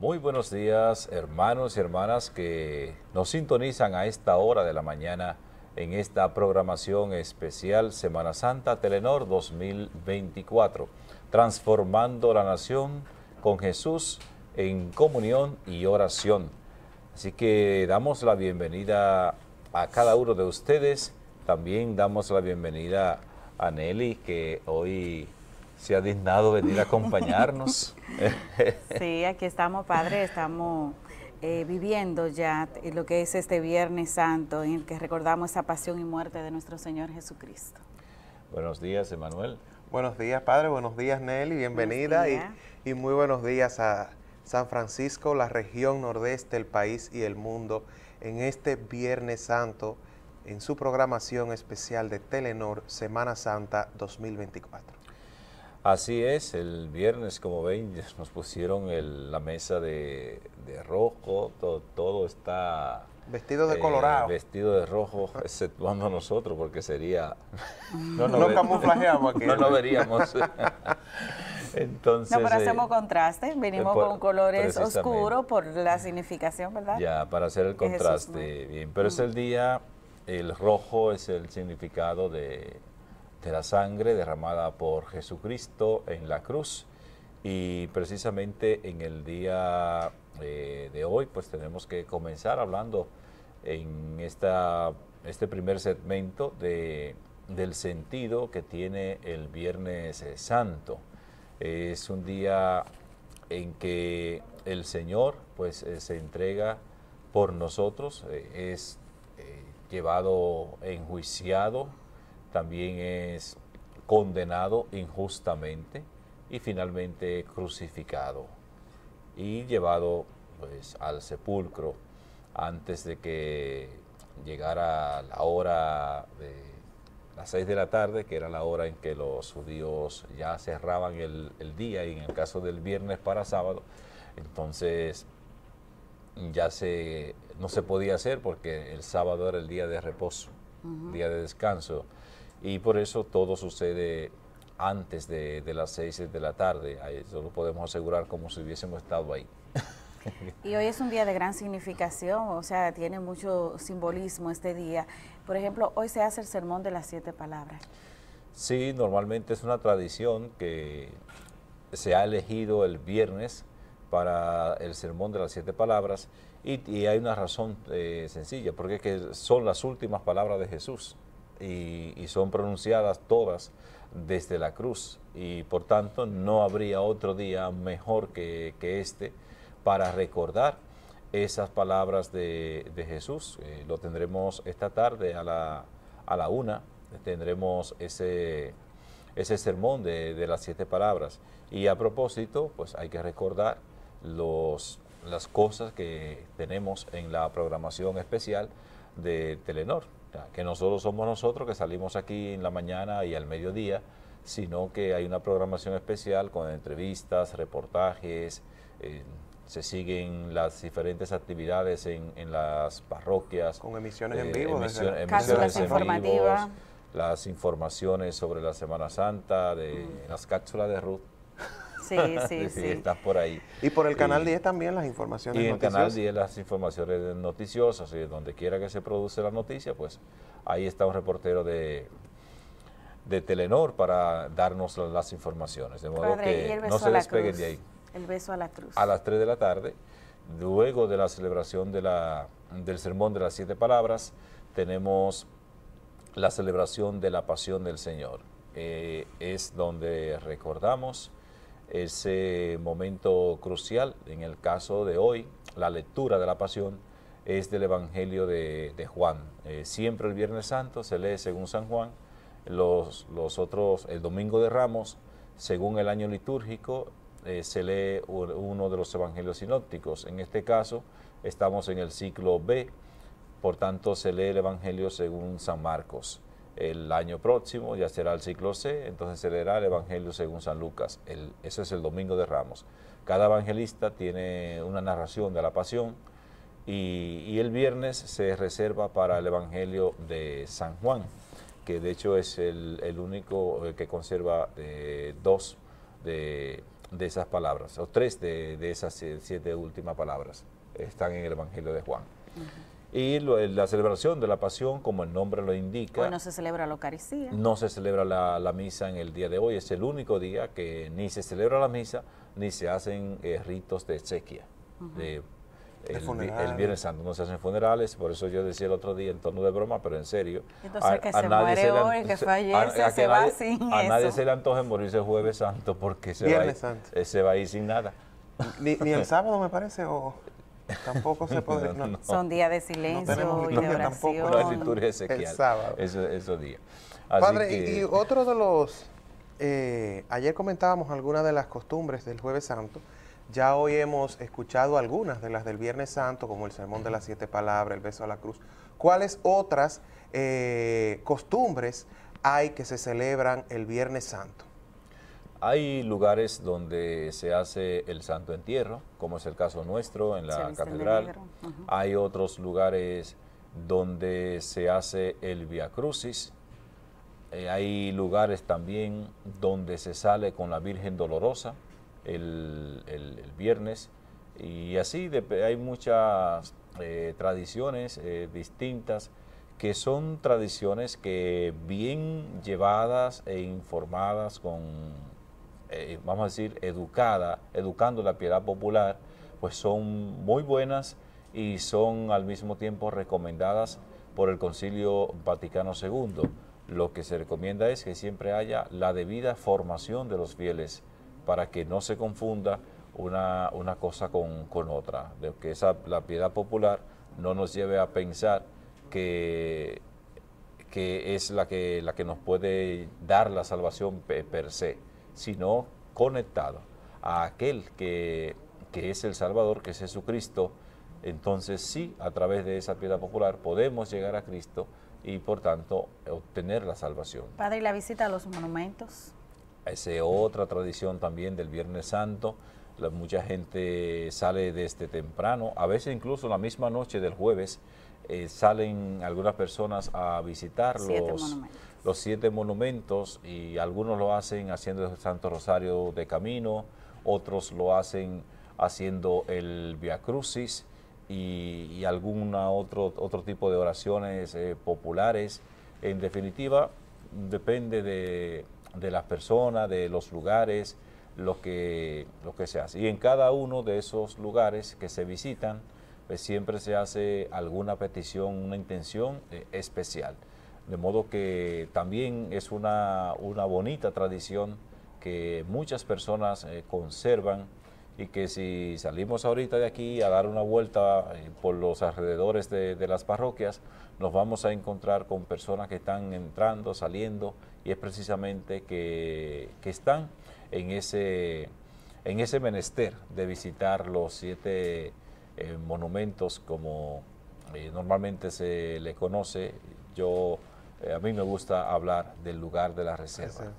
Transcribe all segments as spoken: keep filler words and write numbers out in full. Muy buenos días, hermanos y hermanas que nos sintonizan a esta hora de la mañana en esta programación especial Semana Santa Telenord dos mil veinticuatro, transformando la nación con Jesús en comunión y oración. Así que damos la bienvenida a cada uno de ustedes, también damos la bienvenida a Nelly, que hoy se ha dignado venir a acompañarnos. Sí, aquí estamos, padre, estamos eh, viviendo ya lo que es este Viernes Santo, en el que recordamos esa pasión y muerte de nuestro Señor Jesucristo. Buenos días, Emmanuel. Buenos días, padre, buenos días, Nelly, bienvenida. Días. Y, y muy buenos días a San Francisco, la región nordeste, el país y el mundo, en este Viernes Santo, en su programación especial de Telenord, Semana Santa dos mil veinticuatro. Así es, el viernes, como ven, nos pusieron el, la mesa de, de rojo, todo, todo está... Vestido de eh, colorado. Vestido de rojo, exceptuando nosotros, porque sería... No, no, no camuflajeamos aquí. No lo veríamos. Entonces, no, pero hacemos eh, contraste, venimos por, con colores oscuros por la significación, ¿verdad? Ya, para hacer el contraste, bien. Pero es el día, el rojo es el significado de... de la sangre derramada por Jesucristo en la cruz, y precisamente en el día eh, de hoy pues tenemos que comenzar hablando en esta, este primer segmento de, del sentido que tiene el Viernes Santo. Es un día en que el Señor pues eh, se entrega por nosotros, eh, es eh, llevado, enjuiciado, también es condenado injustamente y finalmente crucificado y llevado pues, al sepulcro antes de que llegara la hora de las seis de la tarde, que era la hora en que los judíos ya cerraban el, el día, y en el caso del viernes para sábado, entonces ya se, no se podía hacer porque el sábado era el día de reposo, uh-huh. día de descanso. Y por eso todo sucede antes de, de las seis de la tarde. Eso lo podemos asegurar como si hubiésemos estado ahí. Y hoy es un día de gran significación, o sea, tiene mucho simbolismo este día. Por ejemplo, hoy se hace el sermón de las siete palabras. Sí, normalmente es una tradición que se ha elegido el viernes para el sermón de las siete palabras. Y, y hay una razón eh, sencilla, porque es que son las últimas palabras de Jesús. Y, y son pronunciadas todas desde la cruz, y por tanto no habría otro día mejor que, que este para recordar esas palabras de, de Jesús. Eh, lo tendremos esta tarde a la, a la una, tendremos ese, ese sermón de, de las siete palabras, y a propósito pues hay que recordar los, las cosas que tenemos en la programación especial de Telenord. Que no solo somos nosotros que salimos aquí en la mañana y al mediodía, sino que hay una programación especial con entrevistas, reportajes, eh, se siguen las diferentes actividades en, en las parroquias. Con emisiones eh, en vivo. Emisión, desde emisiones en vivo, las informaciones sobre la Semana Santa, de mm. las cápsulas de Ruth. Sí, sí, sí. Estás por ahí. Y por el canal diez también las informaciones noticiosas. Y el canal diez las informaciones noticiosas, y donde quiera que se produce la noticia, pues ahí está un reportero de, de Telenord para darnos las, las informaciones. De modo Padre, que no se despeguen de ahí. El beso a la cruz. A las tres de la tarde, luego de la celebración de la, del sermón de las siete palabras, tenemos la celebración de la pasión del Señor. Eh, es donde recordamos ese momento crucial. En el caso de hoy, la lectura de la pasión es del Evangelio de, de Juan. Eh, siempre el Viernes Santo se lee según San Juan, los, los otros, el Domingo de Ramos, según el año litúrgico, eh, se lee uno de los Evangelios sinópticos. En este caso, estamos en el ciclo B, por tanto, se lee el Evangelio según San Marcos. El año próximo ya será el ciclo C, entonces se leerá el Evangelio según San Lucas. El, eso es el Domingo de Ramos. Cada evangelista tiene una narración de la pasión, y, y el viernes se reserva para el Evangelio de San Juan, que de hecho es el, el único que conserva eh, dos de, de esas palabras, o tres de, de esas siete últimas palabras están en el Evangelio de Juan. Uh-huh. Y lo, la celebración de la pasión, como el nombre lo indica... Hoy no se celebra la Eucaristía. No se celebra la, la misa en el día de hoy. Es el único día que ni se celebra la misa, ni se hacen eh, ritos de exequia. Uh-huh. de, el, el Viernes Santo no se hacen funerales. Por eso yo decía el otro día, en tono de broma, pero en serio... Entonces, a, que a se muere hoy, que fallece, a, a se que va nadie, sin a eso. A nadie se le antoje morirse el Jueves Santo, porque se va, Santo. Eh, se va a ir sin nada. Ni, ni el sábado, me parece, o... Tampoco se puede. No, no. Son días de silencio no y de oración. No hay liturgia esequial. El sábado. Eso, esos días. Así Padre, que... y, y otro de los... Eh, ayer comentábamos algunas de las costumbres del Jueves Santo. Ya hoy hemos escuchado algunas de las del Viernes Santo, como el sermón de las siete palabras, el beso a la cruz. ¿Cuáles otras eh, costumbres hay que se celebran el Viernes Santo? Hay lugares donde se hace el santo entierro, como es el caso nuestro en la catedral. Uh-huh. Hay otros lugares donde se hace el Via Crucis. Eh, hay lugares también donde se sale con la Virgen Dolorosa el, el, el viernes. Y así de, hay muchas eh, tradiciones eh, distintas, que son tradiciones que bien llevadas e informadas con... Eh, vamos a decir, educada, educando la piedad popular, pues son muy buenas y son al mismo tiempo recomendadas por el Concilio Vaticano segundo. Lo que se recomienda es que siempre haya la debida formación de los fieles para que no se confunda una, una cosa con, con otra, de que esa, la piedad popular no nos lleve a pensar que, que es la que, la que nos puede dar la salvación per se, sino conectado a aquel que, que es el Salvador, que es Jesucristo. Entonces sí, a través de esa piedad popular podemos llegar a Cristo y por tanto obtener la salvación. Padre, ¿y la visita a los monumentos? Esa es otra tradición también del Viernes Santo. La, mucha gente sale desde temprano, a veces incluso la misma noche del jueves, eh, salen algunas personas a visitar Siete los monumentos. los siete monumentos, y algunos lo hacen haciendo el Santo Rosario de camino, otros lo hacen haciendo el Via Crucis y, y algún otro, otro tipo de oraciones eh, populares. En definitiva, depende de, de las personas, de los lugares, lo que, lo que se hace. Y en cada uno de esos lugares que se visitan, pues, siempre se hace alguna petición, una intención eh, especial. De modo que también es una, una bonita tradición que muchas personas eh, conservan, y que si salimos ahorita de aquí a dar una vuelta eh, por los alrededores de, de las parroquias, nos vamos a encontrar con personas que están entrando, saliendo, y es precisamente que, que están en ese, en ese menester de visitar los siete eh, monumentos, como eh, normalmente se le conoce. Yo... Eh, a mí me gusta hablar del lugar de la reserva.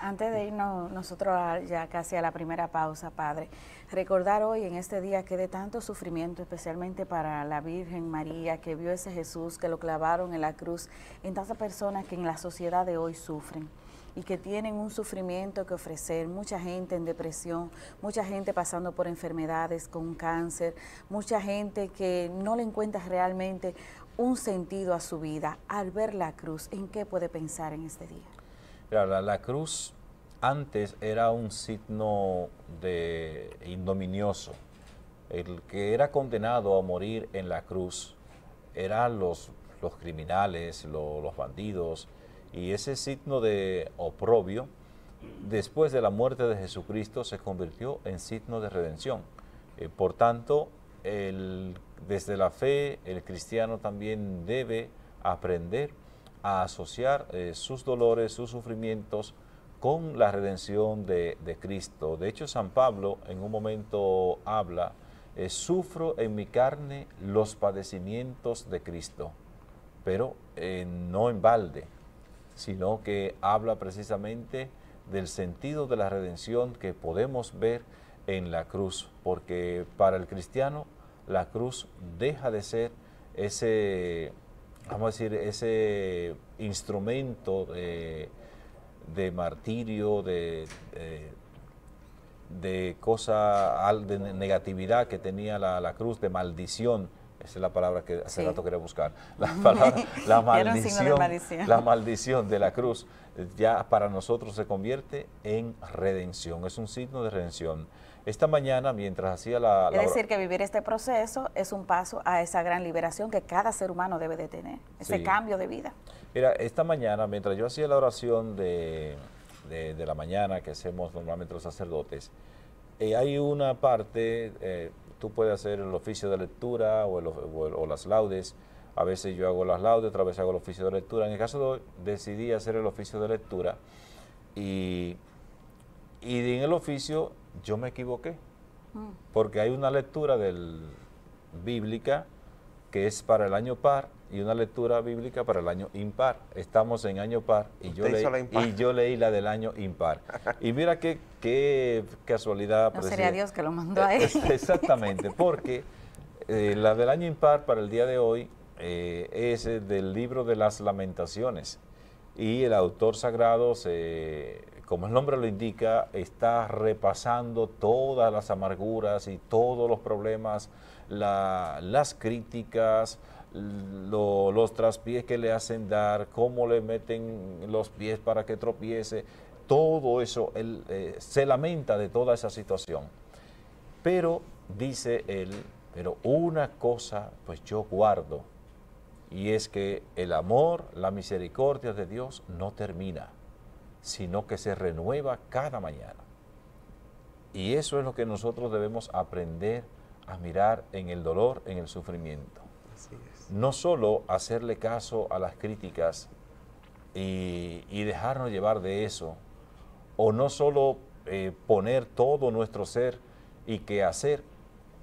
Antes de irnos nosotros a, ya casi a la primera pausa, Padre, recordar hoy en este día que de tanto sufrimiento, especialmente para la Virgen María, que vio ese Jesús, que lo clavaron en la cruz, en tantas personas que en la sociedad de hoy sufren y que tienen un sufrimiento que ofrecer, mucha gente en depresión, mucha gente pasando por enfermedades con cáncer, mucha gente que no le encuentra realmente un sentido a su vida. Al ver la cruz, ¿en qué puede pensar en este día? Mira, la, la cruz antes era un signo de ignominioso. El que era condenado a morir en la cruz eran los, los criminales, lo, los bandidos, y ese signo de oprobio, después de la muerte de Jesucristo, se convirtió en signo de redención. Eh, por tanto, el Desde la fe, el cristiano también debe aprender a asociar eh, sus dolores, sus sufrimientos con la redención de, de Cristo. De hecho, San Pablo en un momento habla, eh, sufro en mi carne los padecimientos de Cristo, pero eh, no en balde, sino que habla precisamente del sentido de la redención que podemos ver en la cruz, porque para el cristiano, la cruz deja de ser ese, vamos a decir, ese instrumento de, de martirio, de, de, de cosa, de negatividad que tenía la, la cruz, de maldición. Esa es la palabra que hace sí. rato quería buscar. La palabra, la maldición, maldición. La maldición de la cruz ya para nosotros se convierte en redención. Es un signo de redención. Esta mañana, mientras hacía la... la es decir, que vivir este proceso es un paso a esa gran liberación que cada ser humano debe de tener, ese sí. cambio de vida. Mira, esta mañana, mientras yo hacía la oración de, de, de la mañana que hacemos normalmente los sacerdotes, eh, hay una parte, eh, tú puedes hacer el oficio de lectura o, el, o, el, o las laudes. A veces yo hago las laudes, otra vez hago el oficio de lectura. En el caso de hoy, decidí hacer el oficio de lectura y, y en el oficio... yo me equivoqué, porque hay una lectura del, bíblica que es para el año par y una lectura bíblica para el año impar. Estamos en año par y, yo leí, impar. y yo leí la del año impar. Y mira qué, qué casualidad. No sería Dios que lo mandó a él. Exactamente, porque eh, la del año impar para el día de hoy eh, es del libro de las Lamentaciones y el autor sagrado se... como el nombre lo indica, está repasando todas las amarguras y todos los problemas, la, las críticas, lo, los traspiés que le hacen dar, cómo le meten los pies para que tropiece, todo eso, él eh, se lamenta de toda esa situación. Pero, dice él, pero una cosa pues yo guardo, y es que el amor, la misericordia de Dios no termina, sino que se renueva cada mañana. Y eso es lo que nosotros debemos aprender a mirar en el dolor, en el sufrimiento. Así es. No solo hacerle caso a las críticas y, y dejarnos llevar de eso, o no solo eh, poner todo nuestro ser y que hacer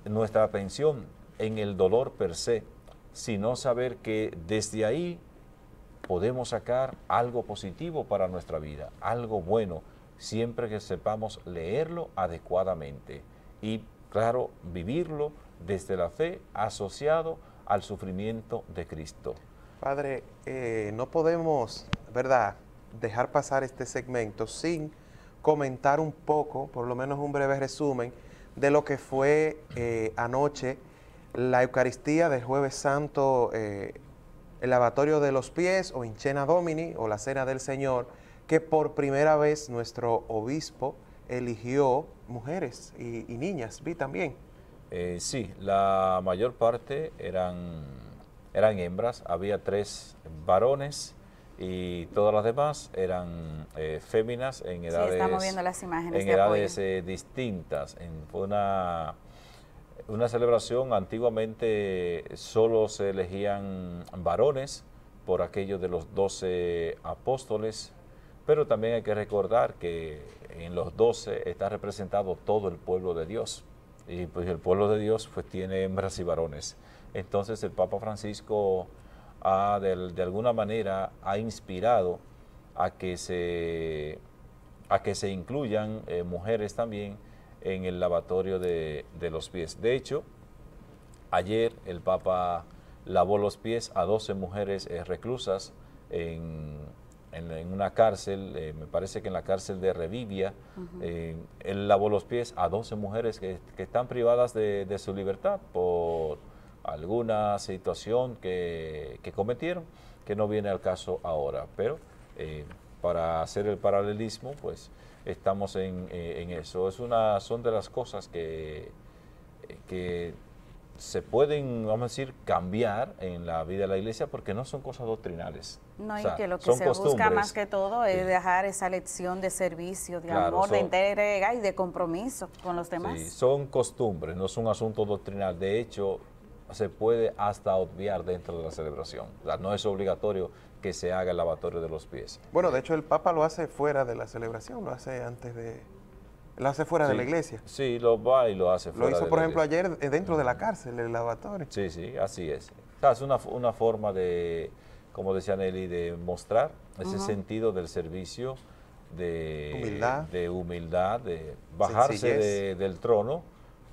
nuestra atención en el dolor per se, sino saber que desde ahí podemos sacar algo positivo para nuestra vida, algo bueno, siempre que sepamos leerlo adecuadamente y, claro, vivirlo desde la fe asociado al sufrimiento de Cristo. Padre, eh, no podemos, ¿verdad?, dejar pasar este segmento sin comentar un poco, por lo menos un breve resumen, de lo que fue eh, anoche la Eucaristía del Jueves Santo, eh, el lavatorio de los pies o Incena Domini o la Cena del Señor, que por primera vez nuestro obispo eligió mujeres y, y niñas, vi también. Eh, sí, la mayor parte eran, eran hembras, había tres varones y todas las demás eran eh, féminas en edades, sí, estamos viendo las imágenes en edades eh, distintas. En una... Una celebración, antiguamente solo se elegían varones por aquello de los doce apóstoles, pero también hay que recordar que en los doce está representado todo el pueblo de Dios, y pues el pueblo de Dios pues tiene hembras y varones. Entonces el Papa Francisco ha, de, de alguna manera ha inspirado a que se, a que se incluyan eh, mujeres también en el lavatorio de, de los pies. De hecho, ayer el Papa lavó los pies a doce mujeres eh, reclusas en, en, en una cárcel, eh, me parece que en la cárcel de Revivia. Uh-huh. eh, él lavó los pies a doce mujeres que, que están privadas de, de su libertad por alguna situación que, que cometieron, que no viene al caso ahora. Pero eh, para hacer el paralelismo, pues, estamos en, en eso. Es una, son de las cosas que, que se pueden, vamos a decir, cambiar en la vida de la iglesia porque no son cosas doctrinales. No, o sea, y que lo que se busca más que todo es sí. dejar esa lección de servicio, de claro, amor, son, de entrega y de compromiso con los demás. Sí, son costumbres, no es un asunto doctrinal. De hecho, se puede hasta obviar dentro de la celebración. O sea, no es obligatorio que se haga el lavatorio de los pies. Bueno, de hecho el Papa lo hace fuera de la celebración, lo hace antes de... lo hace fuera sí, de la iglesia. Sí, lo va y lo hace fuera de la iglesia. Lo hizo, por ejemplo, ayer dentro de la cárcel, el lavatorio. Sí, sí, así es. O sea, es una, una forma de, como decía Nelly, de mostrar ese uh-huh. sentido del servicio, de humildad, de, humildad, de bajarse de, del trono,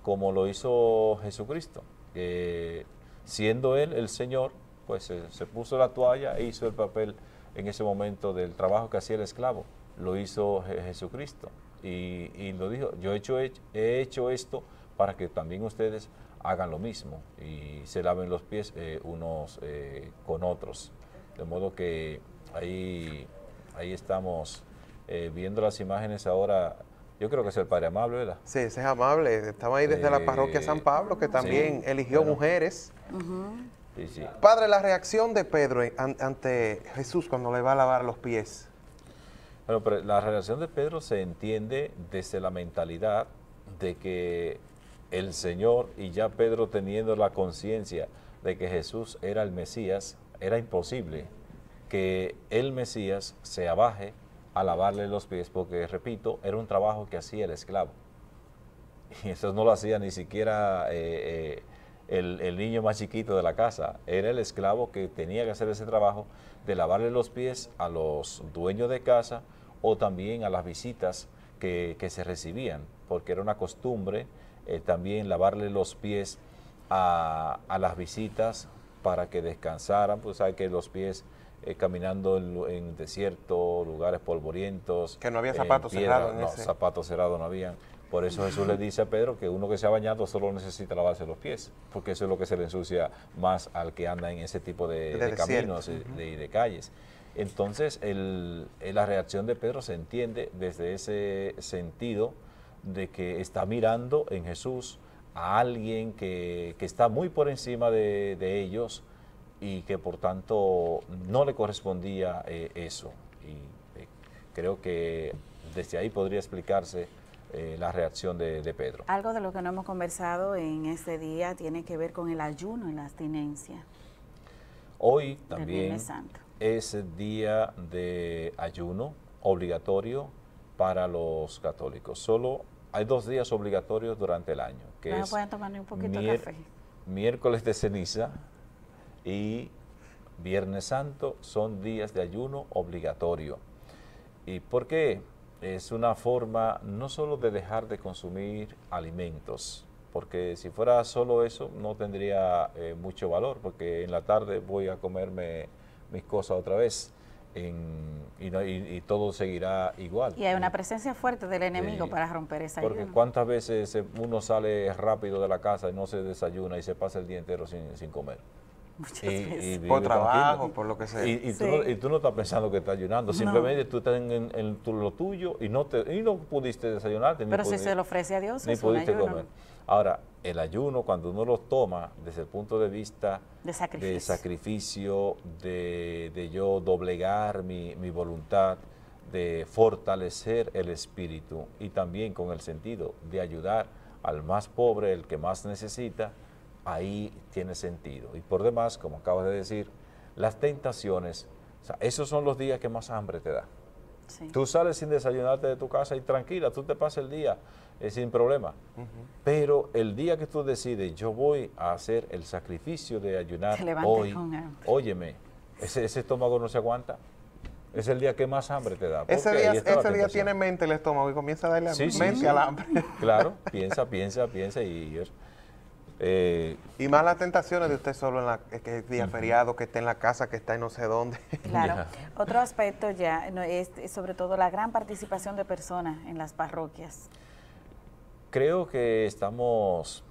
como lo hizo Jesucristo. Eh, siendo Él el Señor, pues se, se puso la toalla e hizo el papel en ese momento del trabajo que hacía el esclavo. Lo hizo Je- Jesucristo. y, y lo dijo, yo he hecho, he hecho esto para que también ustedes hagan lo mismo y se laven los pies eh, unos eh, con otros. De modo que ahí, ahí estamos eh, viendo las imágenes ahora. Yo creo que es el Padre Amable, ¿verdad? Sí, ese es Amable. Estaba ahí desde eh, la parroquia San Pablo, que también sí, eligió bueno. mujeres. Uh-huh. sí, sí. Padre, la reacción de Pedro ante Jesús cuando le va a lavar los pies. Bueno, pero la reacción de Pedro se entiende desde la mentalidad de que el Señor, y ya Pedro teniendo la conciencia de que Jesús era el Mesías, era imposible que el Mesías se abaje a lavarle los pies, porque, repito, era un trabajo que hacía el esclavo. Y eso no lo hacía ni siquiera eh, eh, el, el niño más chiquito de la casa. Era el esclavo que tenía que hacer ese trabajo de lavarle los pies a los dueños de casa o también a las visitas que, que se recibían, porque era una costumbre eh, también lavarle los pies a, a las visitas para que descansaran, pues hay que los pies eh, caminando en, en desierto, lugares polvorientos. Que no había zapatos cerrados. No, ese. zapatos cerrados no habían. Por eso Jesús le dice a Pedro que uno que se ha bañado solo necesita lavarse los pies, porque eso es lo que se le ensucia más al que anda en ese tipo de, de, de caminos y uh-huh. de, de calles. Entonces, el, la reacción de Pedro se entiende desde ese sentido de que está mirando en Jesús a alguien que, que está muy por encima de, de ellos y que por tanto no le correspondía eh, eso. Y eh, creo que desde ahí podría explicarse eh, la reacción de, de Pedro. Algo de lo que no hemos conversado en este día tiene que ver con el ayuno y la abstinencia. Hoy también es día de ayuno obligatorio para los católicos. Solo hay dos días obligatorios durante el año, que bueno, es tomar un poquito de café. Miércoles de ceniza y Viernes Santo son días de ayuno obligatorio. ¿Y por qué? Es una forma no solo de dejar de consumir alimentos, porque si fuera solo eso no tendría eh, mucho valor, porque en la tarde voy a comerme mis cosas otra vez. En, y, no, y, y todo seguirá igual. Y hay una presencia fuerte del enemigo sí, para romper esa ayuno. Porque cuántas veces uno sale rápido de la casa y no se desayuna y se pasa el día entero sin, sin comer. Muchas y, veces. Y por trabajo, por lo que sea. Y, y, sí. tú no, y tú no estás pensando que estás ayunando, simplemente no. tú estás en, en, en tu, lo tuyo y no, te, y no pudiste desayunarte. Pero ni si pudi- se lo ofrece a Dios, ni es pudiste un ayuno. comer. Ahora, el ayuno, cuando uno lo toma desde el punto de vista de sacrificio, de, sacrificio, de, de yo doblegar mi, mi voluntad, de fortalecer el espíritu y también con el sentido de ayudar al más pobre, el que más necesita, ahí tiene sentido. Y por demás, como acabas de decir, las tentaciones, o sea, esos son los días que más hambre te da. Sí. Tú sales sin desayunarte de tu casa y tranquila, tú te pasas el día eh, sin problema. Uh-huh. Pero el día que tú decides, yo voy a hacer el sacrificio de ayunar hoy, óyeme, ese, ese estómago no se aguanta. Es el día que más hambre te da. Ese día, ese día tiene mente el estómago y comienza a darle sí, mente sí, sí. al hambre. Claro, piensa, piensa, piensa y... Eh, y más las tentaciones de usted solo en la, que es día uh-huh. feriado, que está en la casa, que está en no sé dónde. Claro. Yeah. Otro aspecto ya no, es sobre todo la gran participación de personas en las parroquias. Creo que estamos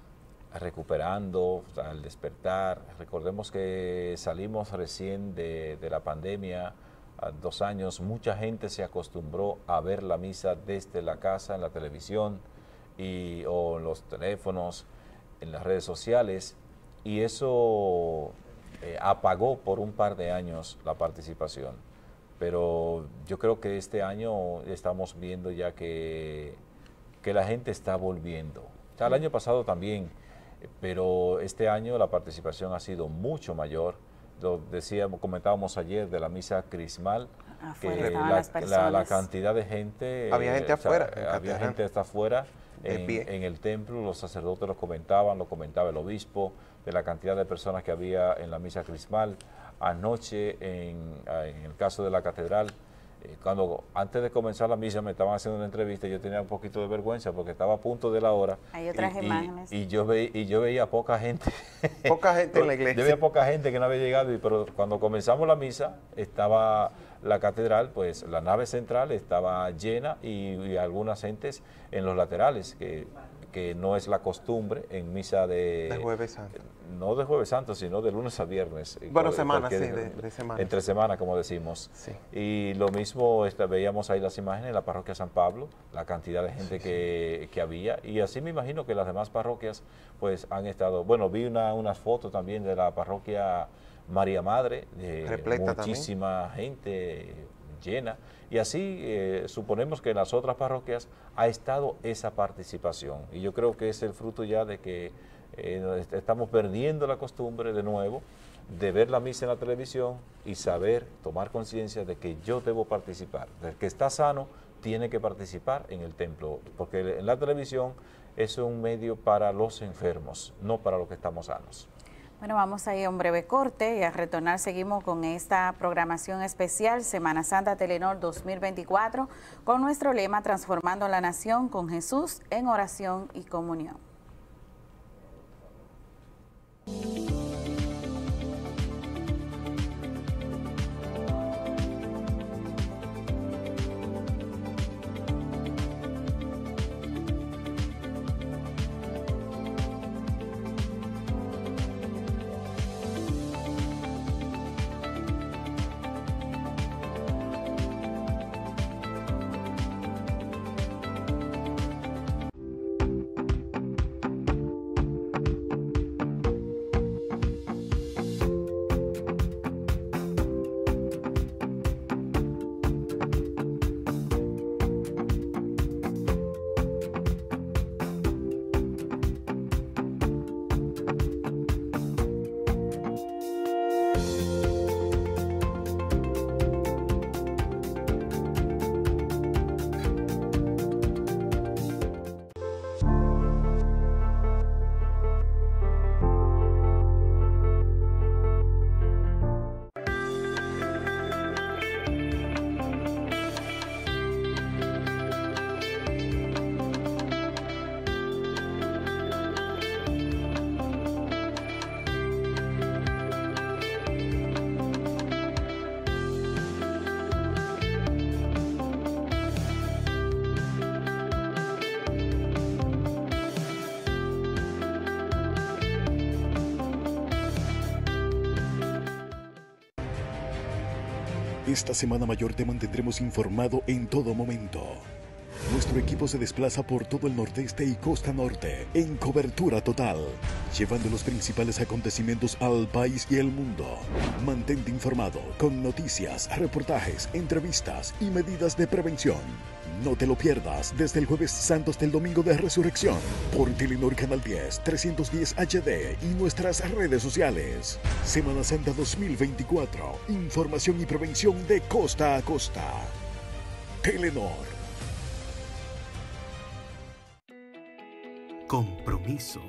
recuperando al despertar. Recordemos que salimos recién de, de la pandemia, a dos años. Mucha gente se acostumbró a ver la misa desde la casa, en la televisión y, o en los teléfonos, en las redes sociales, y eso eh, apagó por un par de años la participación. Pero yo creo que este año estamos viendo ya que, que la gente está volviendo. O sea, el año pasado también, pero este año la participación ha sido mucho mayor. Lo decíamos, comentábamos ayer de la misa crismal, afuera que la, la, la cantidad de gente... Había gente eh, afuera. O sea, había gente hasta afuera. En, en el templo, los sacerdotes lo comentaban, lo comentaba el obispo, de la cantidad de personas que había en la misa crismal. Anoche, en, en el caso de la catedral, Cuando antes de comenzar la misa me estaban haciendo una entrevista, yo tenía un poquito de vergüenza porque estaba a punto de la hora. Hay otras y, imágenes. Y, y, yo veía, y yo veía poca gente. Poca gente en la iglesia. Yo veía poca gente que no había llegado, pero cuando comenzamos la misa estaba la catedral, pues la nave central estaba llena y, y algunas gentes en los laterales, que, que no es la costumbre en misa de... de Jueves Santo. No de Jueves Santo, sino de lunes a viernes. Bueno, cual, semana, sí, de, de semana. Entre semana, como decimos. Sí. Y lo mismo esta, veíamos ahí las imágenes en la parroquia San Pablo, la cantidad de gente sí, que, sí. que había. Y así me imagino que las demás parroquias pues han estado... Bueno, vi una, unas fotos también de la parroquia María Madre, de Repleta muchísima también. Gente llena. Y así eh, suponemos que en las otras parroquias ha estado esa participación. Y yo creo que es el fruto ya de que Eh, estamos perdiendo la costumbre de nuevo de ver la misa en la televisión y saber, tomar conciencia de que yo debo participar. El que está sano tiene que participar en el templo, porque en la televisión es un medio para los enfermos, no para los que estamos sanos. Bueno, vamos a ir a un breve corte y al retornar seguimos con esta programación especial Semana Santa Telenord dos mil veinticuatro con nuestro lema Transformando la Nación con Jesús en Oración y Comunión. Esta Semana Mayor te mantendremos informado en todo momento. Nuestro equipo se desplaza por todo el nordeste y costa norte en cobertura total, llevando los principales acontecimientos al país y el mundo. Mantente informado con noticias, reportajes, entrevistas y medidas de prevención. No te lo pierdas desde el Jueves Santo hasta el Domingo de Resurrección por Telenord Canal diez, trescientos diez H D y nuestras redes sociales. Semana Santa dos mil veinticuatro, información y prevención de costa a costa. Telenord. Compromiso.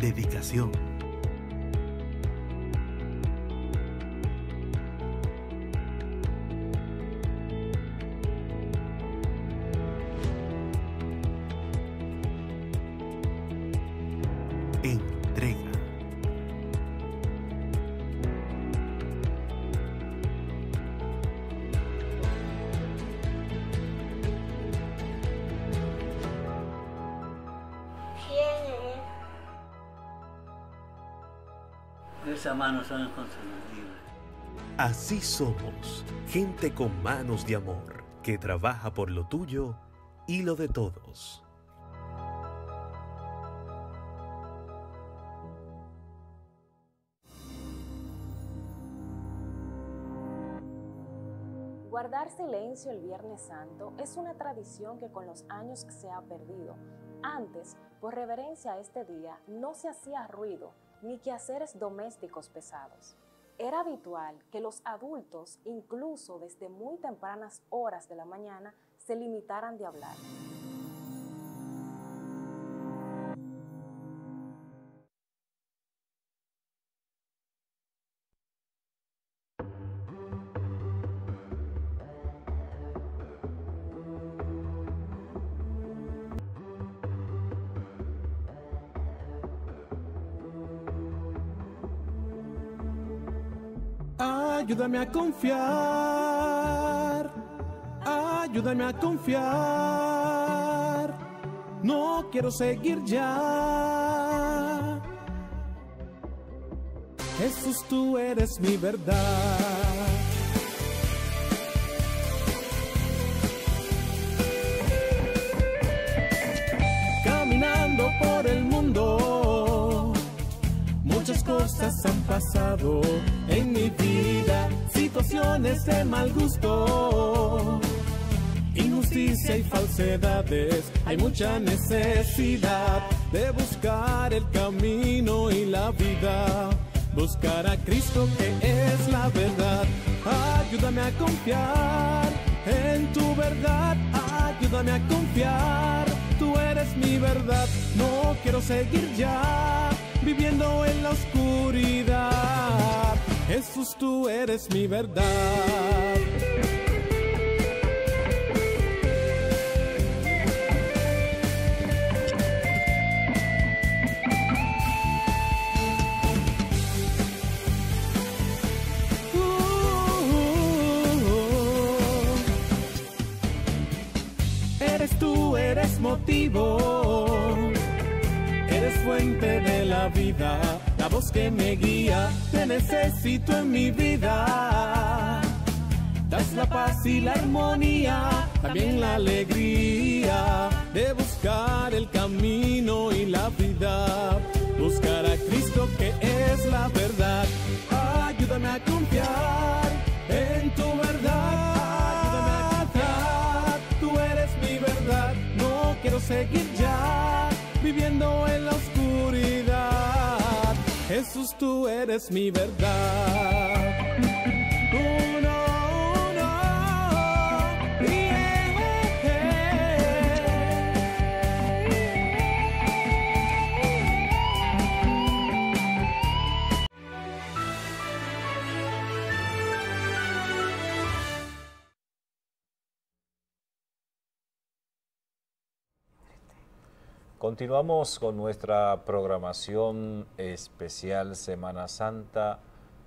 Dedicación. Entrega. Esas manos son consumibles. Así somos, gente con manos de amor, que trabaja por lo tuyo y lo de todos. Guardar silencio el Viernes Santo es una tradición que con los años se ha perdido. Antes, por reverencia a este día, no se hacía ruido ni quehaceres domésticos pesados. Era habitual que los adultos, incluso desde muy tempranas horas de la mañana, se limitaran de hablar. ayúdame a confiar, ayúdame a confiar, no quiero seguir ya. Jesús, tú eres mi verdad. Caminando por el mundo, muchas cosas han pasado en mi vida, situaciones de mal gusto, injusticia y falsedades. Hay mucha necesidad de buscar el camino y la vida, buscar a Cristo que es la verdad. Ayúdame a confiar en tu verdad, ayúdame a confiar, tú eres mi verdad. No quiero seguir ya viviendo en la oscuridad. Jesús, tú eres mi verdad. Eres motivo, eres fuente de la vida, la voz que me guía, te necesito en mi vida. Das la paz y la armonía, también la alegría de buscar el camino y la vida, buscar a Cristo que es la verdad. Ayúdame a confiar en tu verdad. Quiero seguir ya viviendo en la oscuridad. Jesús, tú eres mi verdad. Oh, no, no. Yeah. Continuamos con nuestra programación especial Semana Santa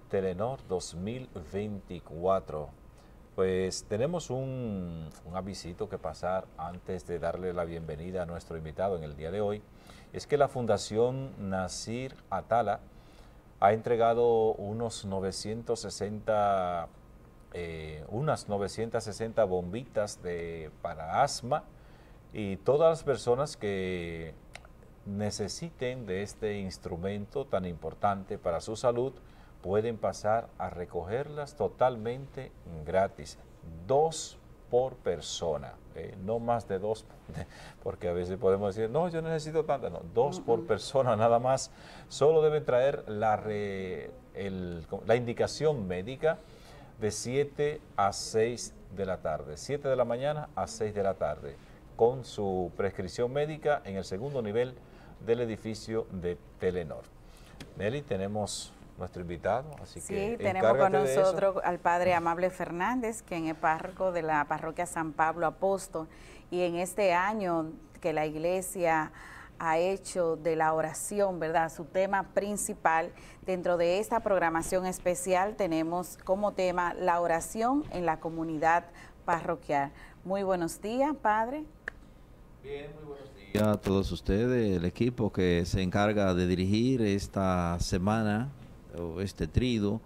Telenord dos mil veinticuatro. Pues tenemos un, un avisito que pasar antes de darle la bienvenida a nuestro invitado en el día de hoy. Es que la Fundación Nasir Atala ha entregado unos novecientos sesenta, eh, unas novecientas sesenta bombitas de, para asma, y todas las personas que necesiten de este instrumento tan importante para su salud pueden pasar a recogerlas totalmente gratis. Dos por persona, eh, no más de dos, porque a veces podemos decir, no, yo necesito tantas, no, dos uh-huh. por persona nada más. Solo deben traer la, re, el, la indicación médica de siete a seis de la tarde, siete de la mañana a seis de la tarde, con su prescripción médica en el segundo nivel del edificio de Telenord. Nelly, tenemos nuestro invitado, así sí, que tenemos con nosotros al Padre Amable Fernández, quien es párroco de la parroquia San Pablo Apóstol, y en este año que la Iglesia ha hecho de la oración, ¿verdad?, su tema principal. Dentro de esta programación especial tenemos como tema la oración en la comunidad parroquial. Muy buenos días, Padre. Bien, muy buenos días a todos ustedes, el equipo que se encarga de dirigir esta semana o este tríodo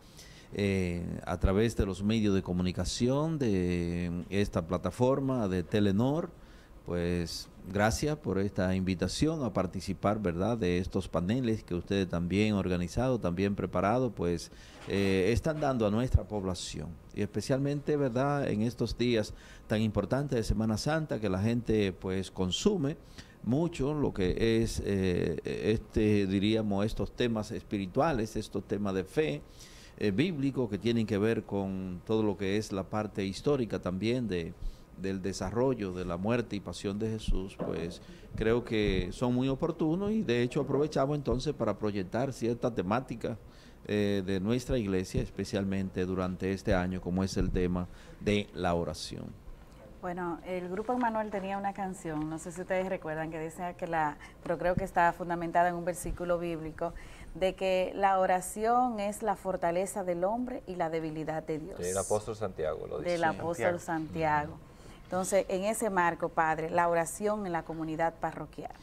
eh, a través de los medios de comunicación de esta plataforma de Telenord. Pues gracias por esta invitación a participar, ¿verdad?, de estos paneles que ustedes también han organizado, también preparado, pues eh, están dando a nuestra población. Y especialmente, ¿verdad?, en estos días tan importantes de Semana Santa, que la gente pues consume mucho lo que es, eh, este diríamos, estos temas espirituales, estos temas de fe, eh, bíblico, que tienen que ver con todo lo que es la parte histórica también de del desarrollo de la muerte y pasión de Jesús. Pues creo que son muy oportunos, y de hecho aprovechamos entonces para proyectar cierta temática eh, de nuestra iglesia, especialmente durante este año, como es el tema de la oración. Bueno, el grupo Emmanuel tenía una canción, no sé si ustedes recuerdan, que decía que la, pero creo que está fundamentada en un versículo bíblico, de que la oración es la fortaleza del hombre y la debilidad de Dios. Del apóstol Santiago lo dice. Del apóstol Santiago. Entonces, en ese marco, Padre, la oración en la comunidad parroquial.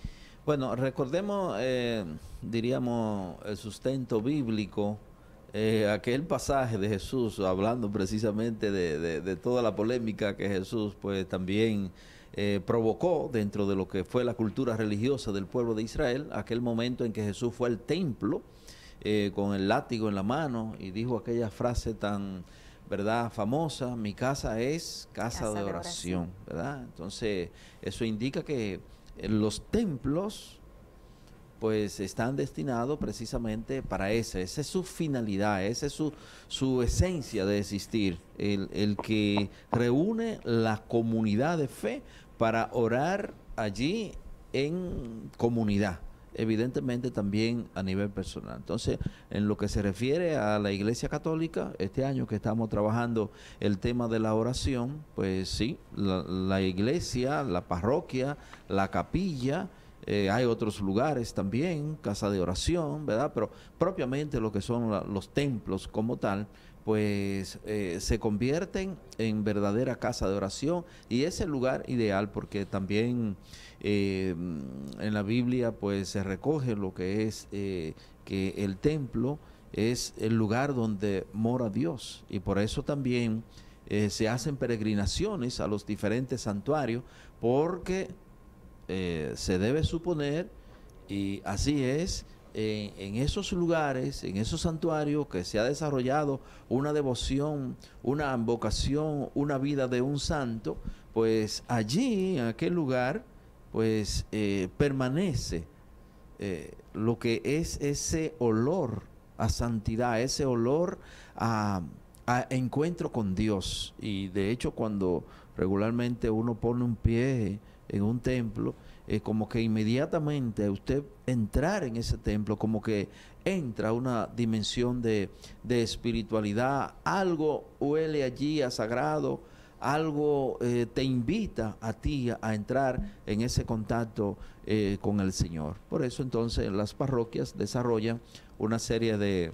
Bueno, recordemos, eh, diríamos, el sustento bíblico, eh, aquel pasaje de Jesús, hablando precisamente de, de, de toda la polémica que Jesús pues también eh, provocó dentro de lo que fue la cultura religiosa del pueblo de Israel, aquel momento en que Jesús fue al templo eh, con el látigo en la mano y dijo aquella frase tan... ¿verdad? Famosa, mi casa es casa, casa de, oración, de oración, ¿verdad? Entonces, eso indica que los templos, pues, están destinados precisamente para eso. Esa es su finalidad, esa es su, su esencia de existir, el, el que reúne la comunidad de fe para orar allí en comunidad. Evidentemente también a nivel personal. Entonces, en lo que se refiere a la Iglesia Católica, este año que estamos trabajando el tema de la oración, pues sí, la, la iglesia, la parroquia, la capilla, eh, hay otros lugares también, casa de oración, ¿verdad? Pero propiamente lo que son la, los templos como tal, pues eh, se convierten en verdadera casa de oración y es el lugar ideal porque también eh, en la Biblia pues se recoge lo que es eh, que el templo es el lugar donde mora Dios y por eso también eh, se hacen peregrinaciones a los diferentes santuarios porque eh, se debe suponer y así es. En, en esos lugares, en esos santuarios que se ha desarrollado una devoción, una vocación, una vida de un santo, pues allí, en aquel lugar, pues eh, permanece eh, lo que es ese olor a santidad, ese olor a, a encuentro con Dios. Y de hecho, cuando regularmente uno pone un pie en un templo, Eh, como que inmediatamente usted entrar en ese templo, como que entra una dimensión de, de espiritualidad, algo huele allí a sagrado, algo eh, te invita a ti a, a entrar en ese contacto eh, con el Señor. Por eso entonces las parroquias desarrollan una serie de,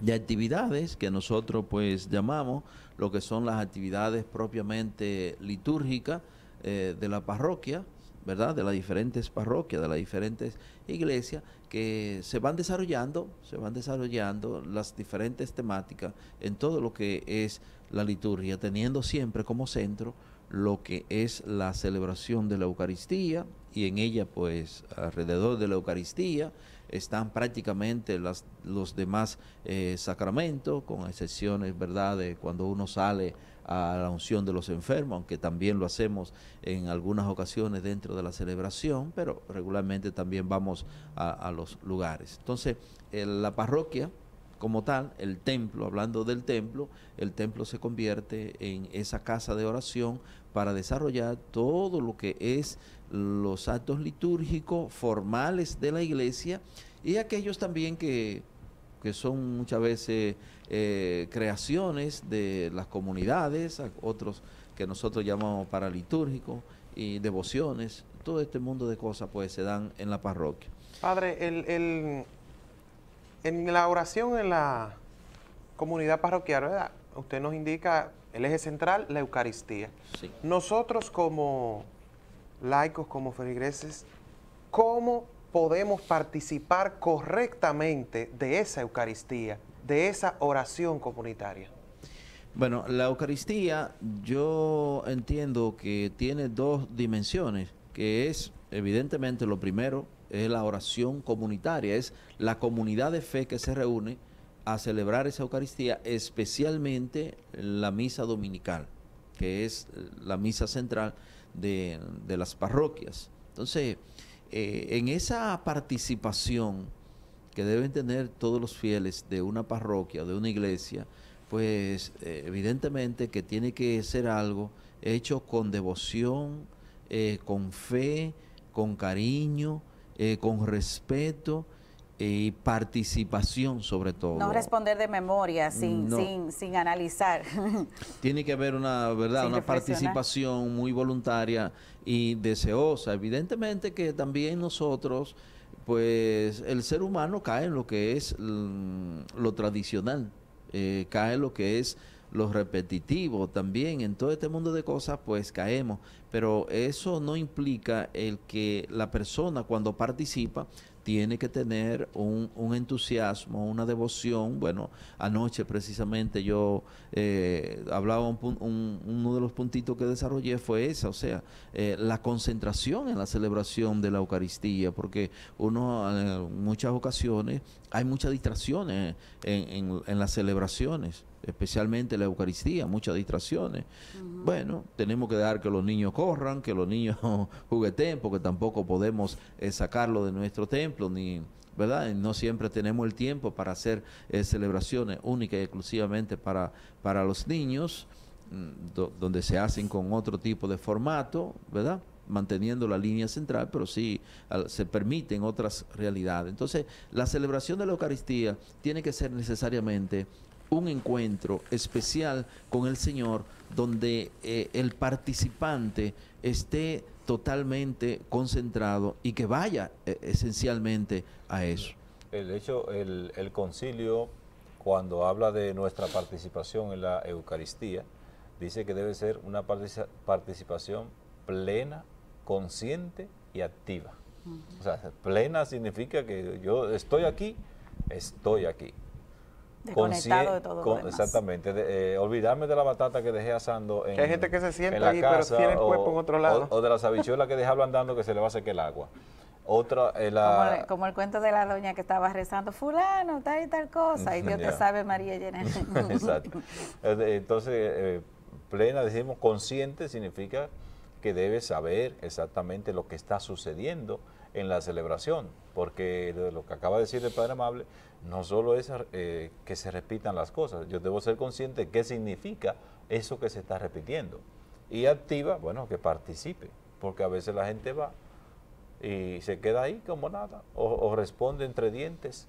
de actividades que nosotros pues llamamos lo que son las actividades propiamente litúrgicas eh, de la parroquia, ¿verdad? De las diferentes parroquias, de las diferentes iglesias que se van desarrollando, se van desarrollando las diferentes temáticas en todo lo que es la liturgia, teniendo siempre como centro lo que es la celebración de la Eucaristía y en ella pues alrededor de la Eucaristía están prácticamente las, los demás eh, sacramentos, con excepciones, ¿verdad?, de cuando uno sale a la unción de los enfermos, aunque también lo hacemos en algunas ocasiones dentro de la celebración, pero regularmente también vamos a, a los lugares. Entonces, el, la parroquia como tal, el templo, hablando del templo, el templo se convierte en esa casa de oración para desarrollar todo lo que es los actos litúrgicos formales de la iglesia y aquellos también que... que son muchas veces eh, creaciones de las comunidades, otros que nosotros llamamos paralitúrgicos y devociones, todo este mundo de cosas pues se dan en la parroquia. Padre, el, el, en la oración en la comunidad parroquial, ¿verdad?, usted nos indica el eje central, la Eucaristía. Sí. Nosotros como laicos, como feligreses, ¿cómo podemos participar correctamente de esa Eucaristía, de esa oración comunitaria? Bueno, la Eucaristía yo entiendo que tiene dos dimensiones, que es, evidentemente, lo primero es la oración comunitaria, es la comunidad de fe que se reúne a celebrar esa Eucaristía, especialmente la misa dominical, que es la misa central de, de las parroquias. Entonces, Eh, en esa participación que deben tener todos los fieles de una parroquia, de una iglesia, pues eh, evidentemente que tiene que ser algo hecho con devoción, eh, con fe, con cariño, eh, con respeto, y participación sobre todo. No responder de memoria, sin, no. sin, sin analizar. Tiene que haber una, ¿verdad? una participación muy voluntaria y deseosa. Evidentemente que también nosotros, pues el ser humano cae en lo que es lo tradicional, eh, cae en lo que es lo repetitivo también, en todo este mundo de cosas pues caemos, pero eso no implica el que la persona cuando participa tiene que tener un, un entusiasmo, una devoción. Bueno, anoche precisamente yo eh, hablaba, un, un, uno de los puntitos que desarrollé fue esa, o sea, eh, la concentración en la celebración de la Eucaristía, porque uno en muchas ocasiones hay muchas distracciones en, en, en las celebraciones, especialmente la Eucaristía, muchas distracciones. Uh-huh. Bueno, tenemos que dejar que los niños corran, que los niños jugueten, porque tampoco podemos eh, sacarlo de nuestro templo, ni, ¿verdad? No siempre tenemos el tiempo para hacer eh, celebraciones únicas y exclusivamente para, para los niños, do, donde se hacen con otro tipo de formato, ¿verdad? Manteniendo la línea central, pero sí al, se permiten otras realidades. Entonces, la celebración de la Eucaristía tiene que ser necesariamente un encuentro especial con el Señor, donde eh, el participante esté totalmente concentrado y que vaya eh, esencialmente a eso. El hecho, el, el concilio, cuando habla de nuestra participación en la Eucaristía, dice que debe ser una participación plena, consciente y activa. O sea, plena significa que yo estoy aquí, estoy aquí. Desconectado de todo con, lo demás. Exactamente, de, eh, olvidarme de la batata que dejé asando en, que hay gente que se sienta allí pero tiene el cuerpo en otro lado, o, o de las habichuelas que dejé ablandando que se le va a secar el agua. Otra, eh, la... como, el, como el cuento de la doña que estaba rezando, fulano, tal y tal cosa, y Dios te sabe María llena. Exacto. Entonces, eh, plena, decimos, consciente significa que debes saber exactamente lo que está sucediendo en la celebración, porque lo que acaba de decir el Padre Amable, no solo es eh, que se repitan las cosas, yo debo ser consciente de qué significa eso que se está repitiendo. Y activa, bueno, que participe, porque a veces la gente va y se queda ahí como nada, o, o responde entre dientes.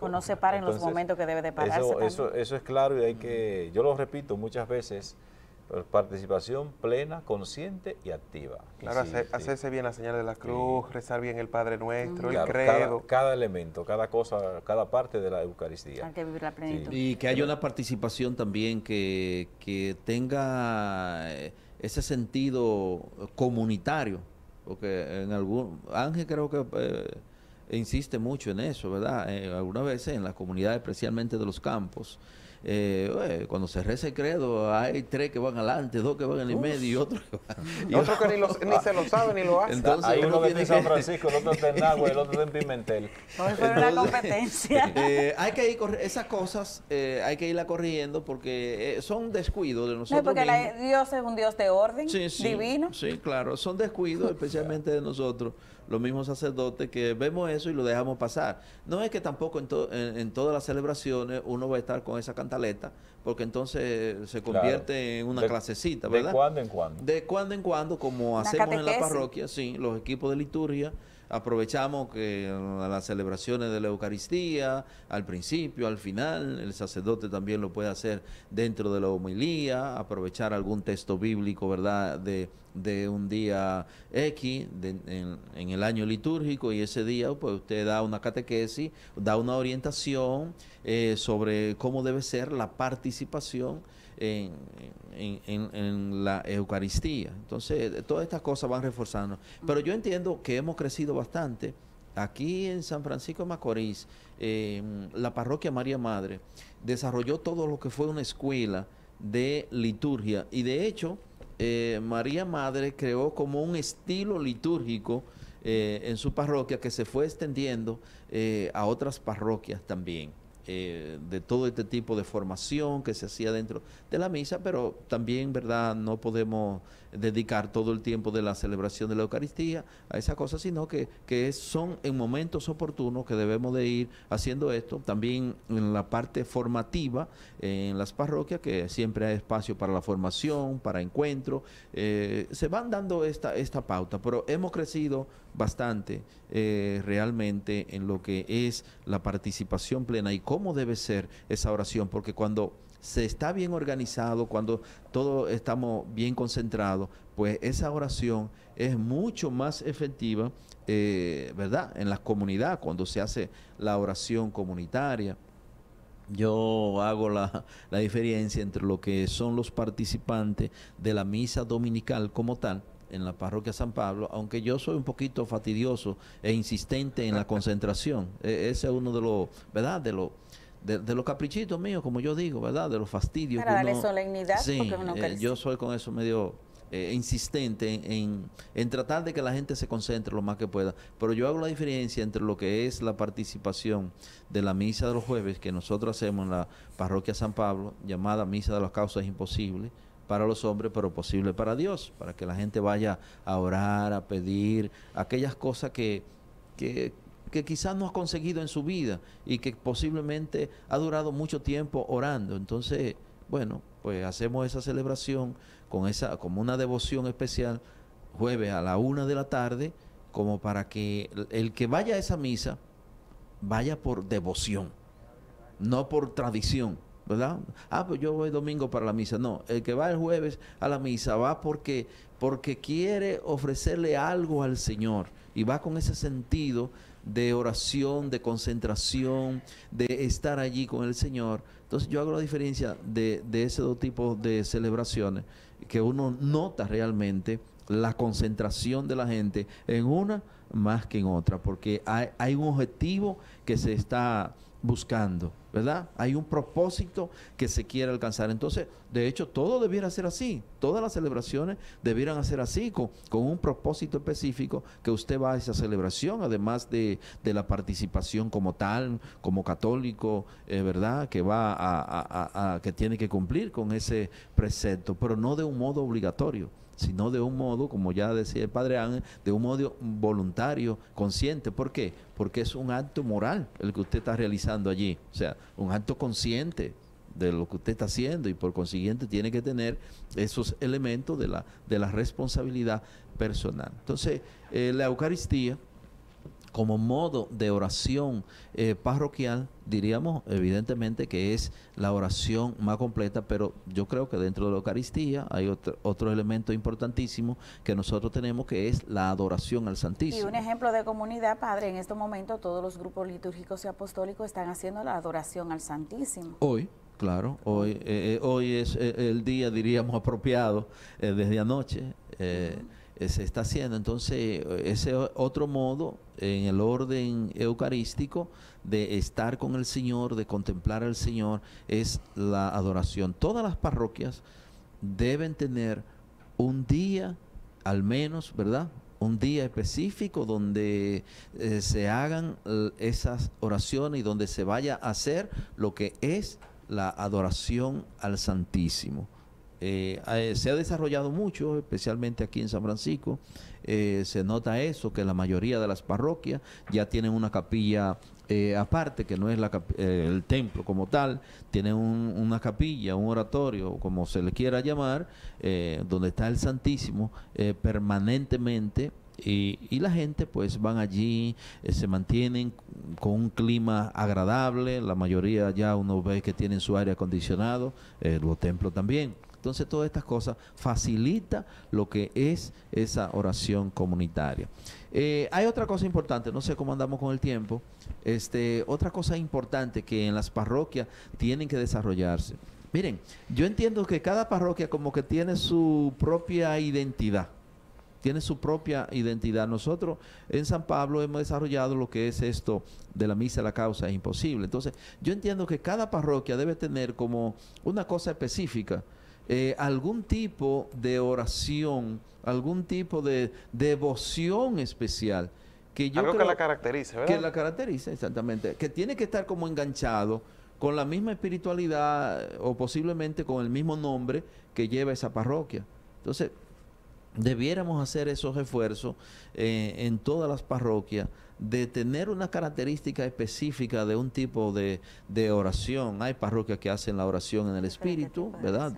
O no se para en los momentos que debe de pararse. Eso, eso, eso es claro y hay que, yo lo repito muchas veces, participación plena, consciente y activa. Claro, sí, hacer, sí. hacerse bien la señal de la cruz, sí. rezar bien el Padre Nuestro, claro, el credo. Cada, cada elemento, cada cosa, cada parte de la Eucaristía. Hay que vivir la plenitud. Sí. Y que haya una participación también que, que tenga ese sentido comunitario, porque en algún... Ángel creo que... Eh, insiste mucho en eso, ¿verdad? Eh, algunas veces en las comunidades, especialmente de los campos, eh, bueno, cuando se reza el credo, hay tres que van adelante, dos que van en el medio y otro que van, y otro que ni, los, ni se lo sabe ni lo hace. Entonces, hay uno, uno que en San Francisco, el otro está en Nagua, el otro está en Pimentel. Entonces, una competencia. Eh, hay que ir, esas cosas eh, hay que irla corrigiendo porque eh, son descuidos de nosotros. No, porque la, Dios es un Dios de orden, sí, sí, divino. Sí, claro, son descuidos especialmente de nosotros, los mismos sacerdotes, que vemos eso y lo dejamos pasar. No es que tampoco en, to en, en todas las celebraciones uno va a estar con esa cantaleta, porque entonces se convierte claro. en una de, clasecita, ¿verdad? De cuando en cuando. De cuando en cuando, como una hacemos catequesis. En la parroquia, sí, los equipos de liturgia, aprovechamos que a las celebraciones de la Eucaristía, al principio, al final, el sacerdote también lo puede hacer dentro de la homilía, aprovechar algún texto bíblico, ¿verdad?, de, de un día X, de, en, en el año litúrgico, y ese día pues usted da una catequesis, da una orientación eh, sobre cómo debe ser la participación En, en, en, en la Eucaristía. Entonces, todas estas cosas van reforzando. Pero yo entiendo que hemos crecido bastante. Aquí en San Francisco de Macorís, eh, la parroquia María Madre desarrolló todo lo que fue una escuela de liturgia. Y de hecho, eh, María Madre creó como un estilo litúrgico eh, en su parroquia que se fue extendiendo eh, a otras parroquias también. eh, de todo este tipo de formación que se hacía dentro de la misa, pero también, ¿verdad?, no podemos dedicar todo el tiempo de la celebración de la Eucaristía a esas cosas, sino que, que son en momentos oportunos que debemos de ir haciendo esto. También en la parte formativa, eh, en las parroquias, que siempre hay espacio para la formación, para encuentros, eh, se van dando esta, esta pauta, pero hemos crecido bastante eh, realmente en lo que es la participación plena y cómo debe ser esa oración, porque cuando se está bien organizado, cuando todos estamos bien concentrados, pues esa oración es mucho más efectiva, eh, ¿verdad?, en la comunidad, cuando se hace la oración comunitaria. Yo hago la, la diferencia entre lo que son los participantes de la misa dominical como tal, en la parroquia San Pablo, aunque yo soy un poquito fastidioso e insistente en la concentración. E ese es uno de los, ¿verdad?, de los de, de los caprichitos míos, como yo digo, ¿verdad?, de los fastidios. Para darle uno, solemnidad. Sí, porque uno eh, yo soy con eso medio eh, insistente en, en, en tratar de que la gente se concentre lo más que pueda. Pero yo hago la diferencia entre lo que es la participación de la misa de los jueves, que nosotros hacemos en la parroquia San Pablo, llamada Misa de las Causas Imposibles, para los hombres, pero posible para Dios, para que la gente vaya a orar, a pedir aquellas cosas que, que, que quizás no ha conseguido en su vida y que posiblemente ha durado mucho tiempo orando. Entonces, bueno, pues hacemos esa celebración con esa, como una devoción especial, jueves a la una de la tarde, como para que el, el que vaya a esa misa vaya por devoción, no por tradición, ¿verdad? Ah, pues yo voy domingo para la misa. No, el que va el jueves a la misa va porque, porque quiere ofrecerle algo al Señor, y va con ese sentido de oración, de concentración, de estar allí con el Señor. Entonces yo hago la diferencia de, de esos dos tipos de celebraciones, que uno nota realmente la concentración de la gente en una más que en otra, porque hay, hay un objetivo que se está buscando, ¿verdad? Hay un propósito que se quiere alcanzar. Entonces, de hecho, todo debiera ser así. Todas las celebraciones debieran ser así, con, con un propósito específico, que usted va a esa celebración, además de, de la participación como tal, como católico, eh, ¿verdad?, que va a, a, a, a que tiene que cumplir con ese precepto, pero no de un modo obligatorio, sino de un modo, como ya decía el Padre Ángel, de un modo voluntario, consciente. ¿Por qué? Porque es un acto moral el que usted está realizando allí, o sea, un acto consciente de lo que usted está haciendo, y por consiguiente tiene que tener esos elementos de la, de la responsabilidad personal. Entonces, eh, la Eucaristía, como modo de oración eh, parroquial, diríamos evidentemente que es la oración más completa, pero yo creo que dentro de la Eucaristía hay otro, otro elemento importantísimo que nosotros tenemos, que es la adoración al Santísimo. Y un ejemplo de comunidad, Padre, en estos momentos todos los grupos litúrgicos y apostólicos están haciendo la adoración al Santísimo. Hoy. Claro, hoy, eh, eh, hoy es eh, el día, diríamos, apropiado, eh, desde anoche eh, eh, se está haciendo. Entonces, ese otro modo, eh, en el orden eucarístico, de estar con el Señor, de contemplar al Señor, es la adoración. Todas las parroquias deben tener un día, al menos, ¿verdad?, un día específico donde eh, se hagan eh, esas oraciones y donde se vaya a hacer lo que es la adoración al Santísimo. Eh, eh, se ha desarrollado mucho, especialmente aquí en San Francisco. Eh, se nota eso, que la mayoría de las parroquias ya tienen una capilla eh, aparte, que no es la eh, el templo como tal, tienen un, una capilla, un oratorio, como se le quiera llamar, eh, donde está el Santísimo eh, permanentemente. Y, y la gente pues van allí, eh, se mantienen con un clima agradable, la mayoría ya uno ve que tienen su aire acondicionado, eh, los templos también. Entonces todas estas cosas facilitan lo que es esa oración comunitaria. Eh, hay otra cosa importante, no sé cómo andamos con el tiempo, este, otra cosa importante que en las parroquias tienen que desarrollarse. Miren, yo entiendo que cada parroquia como que tiene su propia identidad. Tiene su propia identidad. Nosotros en San Pablo hemos desarrollado lo que es esto de la misa a la causa imposible. Entonces, yo entiendo que cada parroquia debe tener como una cosa específica, eh, algún tipo de oración, algún tipo de devoción especial que yo algo creo que la caracterice, ¿verdad? Que la caracterice, exactamente, que tiene que estar como enganchado con la misma espiritualidad o posiblemente con el mismo nombre que lleva esa parroquia. Entonces, debiéramos hacer esos esfuerzos eh, en todas las parroquias de tener una característica específica de un tipo de, de oración. Hay parroquias que hacen la oración en el espíritu, ¿verdad?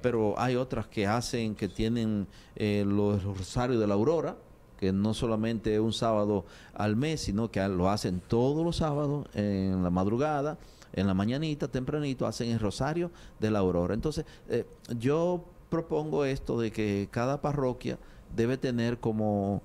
Pero hay otras que hacen, que tienen eh, los rosarios de la aurora, que no solamente un sábado al mes, sino que lo hacen todos los sábados en la madrugada, en la mañanita, tempranito, hacen el rosario de la aurora. Entonces, eh, yo propongo esto de que cada parroquia debe tener como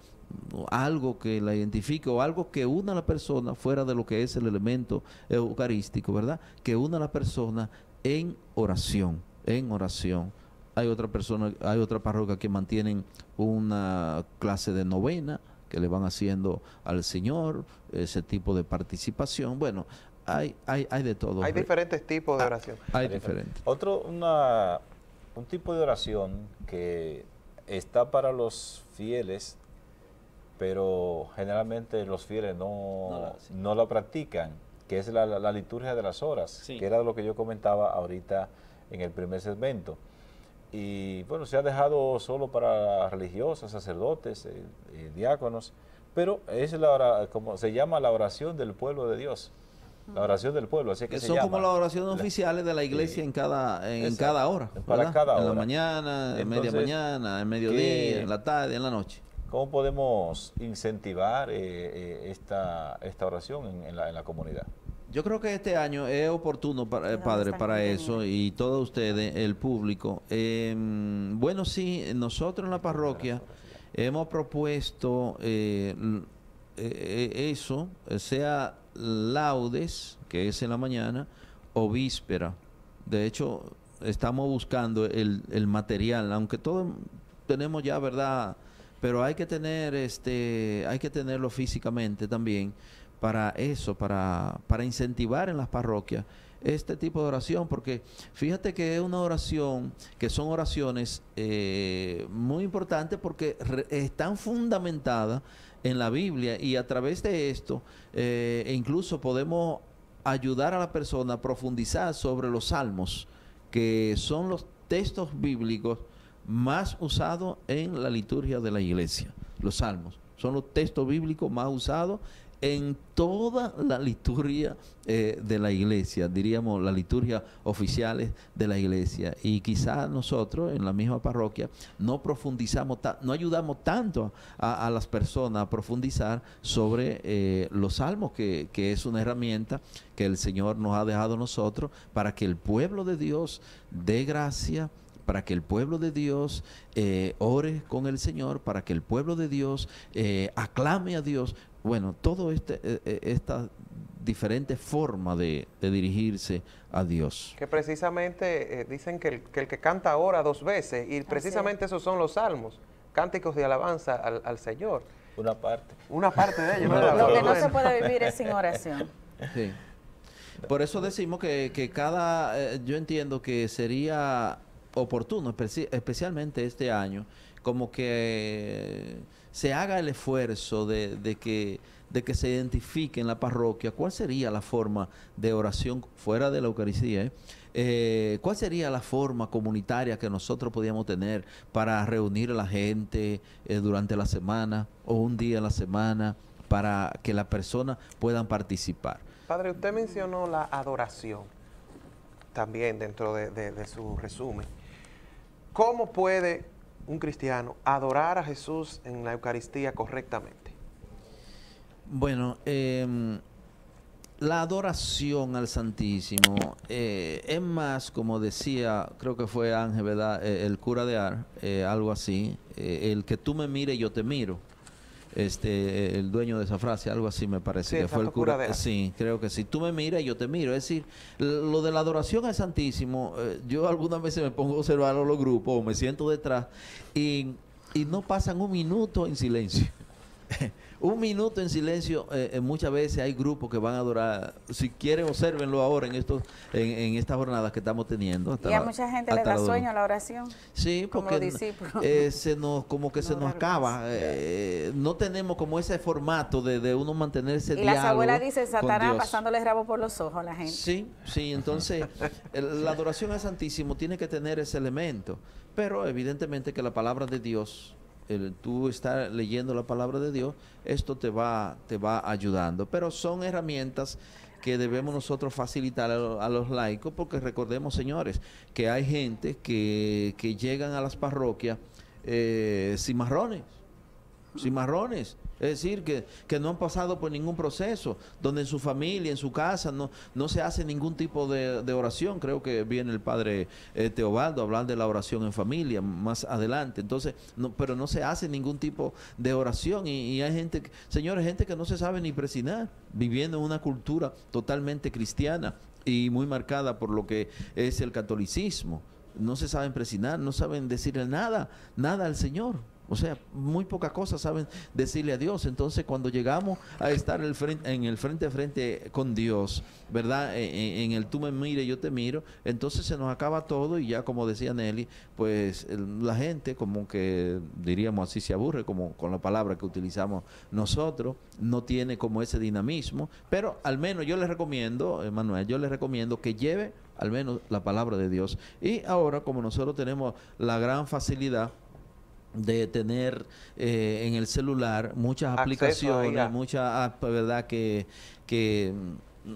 algo que la identifique o algo que una a la persona fuera de lo que es el elemento eucarístico, ¿verdad? Que una a la persona en oración, en oración. Hay otra persona, hay otra parroquia que mantienen una clase de novena que le van haciendo al Señor, ese tipo de participación. Bueno, hay, hay, hay de todo. Hay diferentes tipos de oración. Hay, hay diferentes. Otro, una, un tipo de oración que está para los fieles, pero generalmente los fieles no, no, la, sí. no la practican, que es la, la, la liturgia de las horas, sí. que era lo que yo comentaba ahorita en el primer segmento. Y bueno, se ha dejado solo para religiosas, sacerdotes, eh, eh, diáconos, pero es la, como se llama, la oración del pueblo de Dios, la oración del pueblo, así que, que se son llama, como las oraciones la, oficiales de la iglesia eh, en cada en esa, cada hora, para cada hora, en la mañana, en media mañana, en mediodía, en la tarde, en la noche. ¿Cómo podemos incentivar eh, eh, esta, esta oración en, en, la, en la comunidad? Yo creo que este año es oportuno, para, eh, Padre, para eso, y todos ustedes, el público. Eh, bueno, sí, nosotros en la parroquia hemos propuesto eh, eh, eso, sea laudes, que es en la mañana, o víspera. De hecho, estamos buscando el, el material, aunque todos tenemos ya, ¿verdad? Pero hay que tener este, hay que tenerlo físicamente también, para eso, para, para incentivar en las parroquias este tipo de oración, porque fíjate que es una oración, que son oraciones eh, muy importantes, porque re, están fundamentadas en la Biblia, y a través de esto eh, incluso podemos ayudar a la persona a profundizar sobre los salmos, que son los textos bíblicos más usados en la liturgia de la iglesia. Los salmos son los textos bíblicos más usados en toda la liturgia eh, de la iglesia, diríamos la liturgia oficiales de la iglesia, y quizás nosotros en la misma parroquia no profundizamos, no ayudamos tanto a, a las personas a profundizar sobre eh, los salmos, que, que es una herramienta que el Señor nos ha dejado a nosotros para que el pueblo de Dios dé gracia, para que el pueblo de Dios eh, ore con el Señor, para que el pueblo de Dios eh, aclame a Dios. Bueno, todo este, eh, esta diferente forma de, de dirigirse a Dios. Que precisamente eh, dicen que el, que el que canta ora dos veces, y precisamente esos son los salmos, cánticos de alabanza al, al Señor. Una parte. Una parte de ellos. Lo que no se puede vivir es sin oración. Sí. Por eso decimos que, que cada, eh, yo entiendo que sería oportuno, especialmente este año, como que se haga el esfuerzo de, de, que, de que se identifique en la parroquia cuál sería la forma de oración fuera de la Eucaristía, ¿eh? Eh, cuál sería la forma comunitaria que nosotros podíamos tener para reunir a la gente eh, durante la semana o un día a la semana para que las personas puedan participar. Padre, usted mencionó la adoración también dentro de, de, de su resumen. ¿Cómo puede un cristiano adorar a Jesús en la Eucaristía correctamente? Bueno, eh, la adoración al Santísimo eh, es más, como decía, creo que fue Ángel, ¿verdad? Eh, el cura de Ar, eh, algo así, eh, el que tú me mires, yo te miro. Este, el dueño de esa frase, algo así me parece, sí, que fue el cura. Sí, creo que sí. Tú me miras y yo te miro. Es decir, lo de la adoración al Santísimo, eh, yo algunas veces me pongo a observar a los grupos, o me siento detrás, y, y no pasan un minuto en silencio. Un minuto en silencio, eh, muchas veces hay grupos que van a adorar. Si quieren, obsérvenlo ahora en estos, en, en estas jornadas que estamos teniendo. Hasta y a la, mucha gente le da sueño a la oración. Sí, porque eh, se nos, como que no se nos acaba. Eh, no tenemos como ese formato de, de uno mantenerse diálogo. Y las abuelas dicen Satanás pasándole rabo por los ojos a la gente. Sí, sí, entonces la adoración al Santísimo tiene que tener ese elemento. Pero evidentemente que la palabra de Dios... El, tú estar leyendo la palabra de Dios, esto te va, te va ayudando. Pero son herramientas que debemos nosotros facilitar a, a los laicos, porque recordemos, señores, que hay gente que, que llegan a las parroquias eh, cimarrones, cimarrones. Es decir, que, que no han pasado por ningún proceso, donde en su familia, en su casa, no, no se hace ningún tipo de, de oración. Creo que viene el padre eh, Teobaldo a hablar de la oración en familia más adelante. Entonces, no, pero no se hace ningún tipo de oración. Y, y hay gente, que, señores, gente que no se sabe ni presinar, viviendo en una cultura totalmente cristiana y muy marcada por lo que es el catolicismo. No se saben presinar, no saben decirle nada, nada al Señor. O sea, muy pocas cosas saben decirle a Dios. Entonces, cuando llegamos a estar el frente, en el frente a frente con Dios, ¿verdad? En, en el tú me mires, yo te miro, entonces se nos acaba todo y ya, como decía Nelly, pues la gente como que, diríamos así, se aburre como con la palabra que utilizamos nosotros, no tiene como ese dinamismo. Pero al menos yo les recomiendo, Emmanuel, yo les recomiendo que lleve al menos la palabra de Dios. Y ahora, como nosotros tenemos la gran facilidad de tener eh, en el celular muchas aplicaciones, muchas, verdad, que, que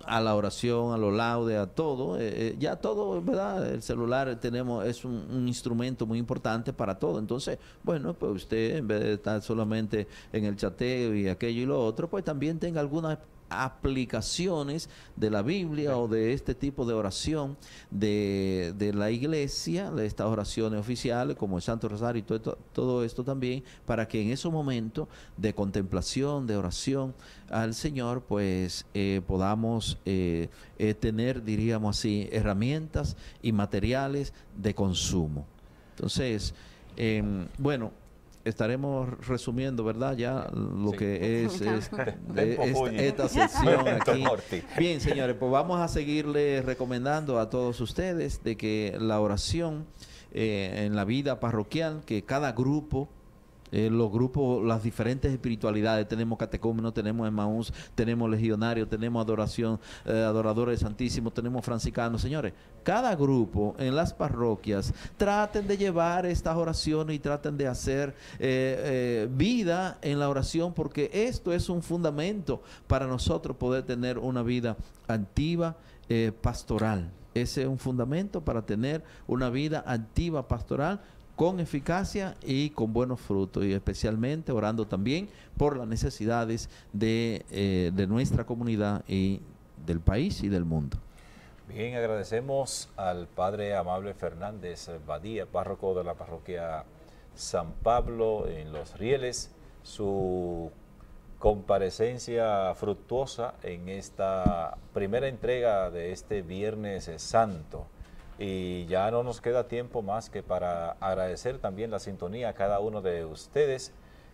a la oración, a lo laude, a todo, eh, ya todo, verdad, el celular tenemos, es un, un instrumento muy importante para todo. Entonces, bueno, pues usted, en vez de estar solamente en el chateo y aquello y lo otro, pues también tenga algunas aplicaciones de la Biblia o de este tipo de oración de, de la iglesia, de estas oraciones oficiales como el Santo Rosario y todo, todo esto también, para que en esos momentos de contemplación, de oración al Señor, pues eh, podamos eh, eh, tener, diríamos así, herramientas y materiales de consumo. Entonces, eh, bueno, estaremos resumiendo, ¿verdad? Ya lo sí. que es, es, de, es esta sesión aquí. Bien, señores, pues vamos a seguirle recomendando a todos ustedes de que la oración eh, en la vida parroquial, que cada grupo, Eh, los grupos, las diferentes espiritualidades, tenemos catecúmenos, tenemos Emaús, tenemos legionarios, tenemos adoración, eh, adoradores del Santísimo, tenemos franciscanos. Señores, cada grupo en las parroquias traten de llevar estas oraciones y traten de hacer eh, eh, vida en la oración, porque esto es un fundamento para nosotros poder tener una vida activa, eh, pastoral. Ese es un fundamento para tener una vida activa, pastoral, con eficacia y con buenos frutos, y especialmente orando también por las necesidades de, eh, de nuestra comunidad y del país y del mundo. Bien, agradecemos al Padre Amable Fernández Badía, párroco de la parroquia San Pablo en Los Rieles, su comparecencia fructuosa en esta primera entrega de este Viernes Santo. Y ya no nos queda tiempo más que para agradecer también la sintonía a cada uno de ustedes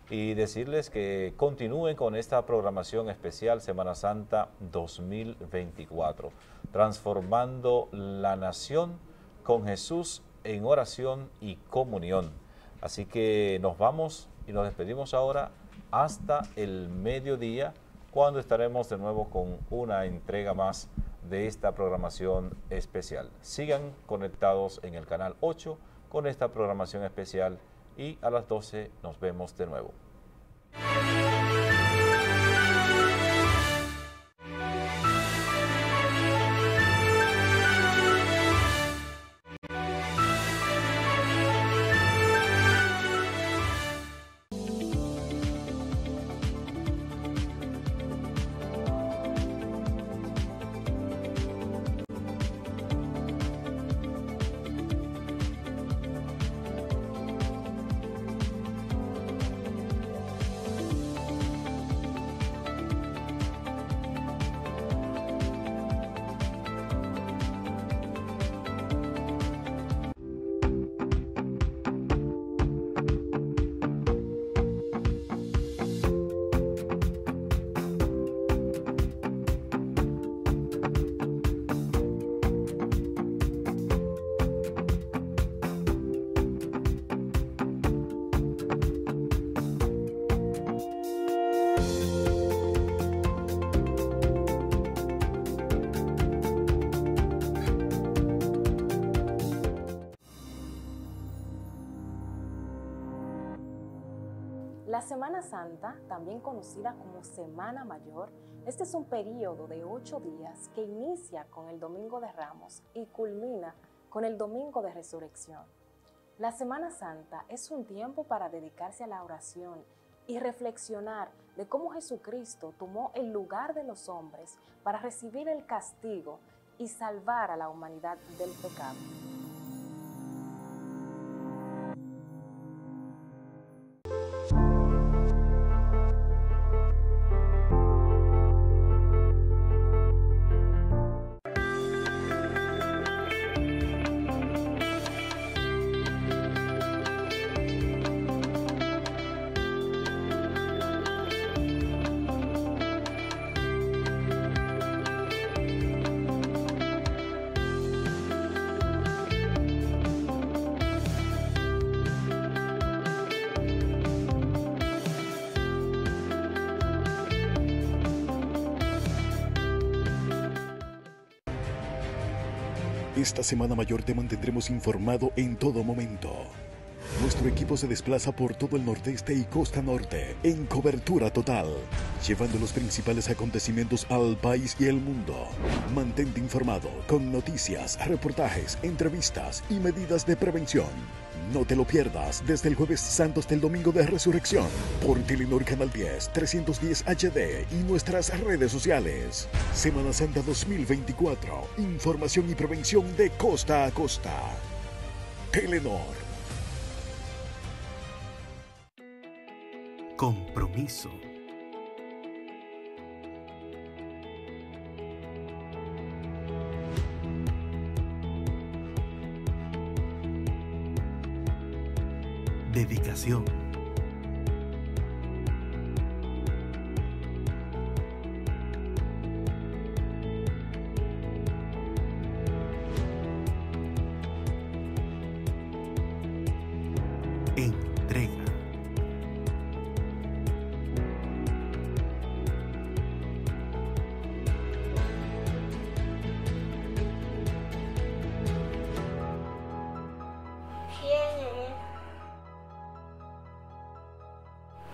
y decirles que continúen con esta programación especial Semana Santa dos mil veinticuatro, transformando la nación con Jesús en oración y comunión. Así que nos vamos y nos despedimos ahora hasta el mediodía, cuando estaremos de nuevo con una entrega más de esta programación especial. Sigan conectados en el canal ocho con esta programación especial y a las doce nos vemos de nuevo. La Semana Santa, también conocida como Semana Mayor, este es un periodo de ocho días que inicia con el Domingo de Ramos y culmina con el Domingo de Resurrección. La Semana Santa es un tiempo para dedicarse a la oración y reflexionar de cómo Jesucristo tomó el lugar de los hombres para recibir el castigo y salvar a la humanidad del pecado. Esta Semana Mayor te mantendremos informado en todo momento. Nuestro equipo se desplaza por todo el nordeste y costa norte en cobertura total, llevando los principales acontecimientos al país y el mundo. Mantente informado con noticias, reportajes, entrevistas y medidas de prevención. No te lo pierdas desde el Jueves Santo hasta el Domingo de Resurrección por Telenord Canal diez, trescientos diez H D y nuestras redes sociales. Semana Santa dos mil veinticuatro, información y prevención de costa a costa. Telenord. Compromiso. Dedicación.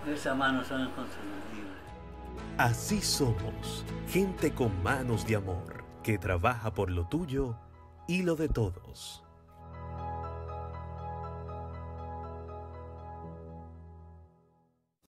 Esas manos son inconsumibles. Así somos, gente con manos de amor, que trabaja por lo tuyo y lo de todos.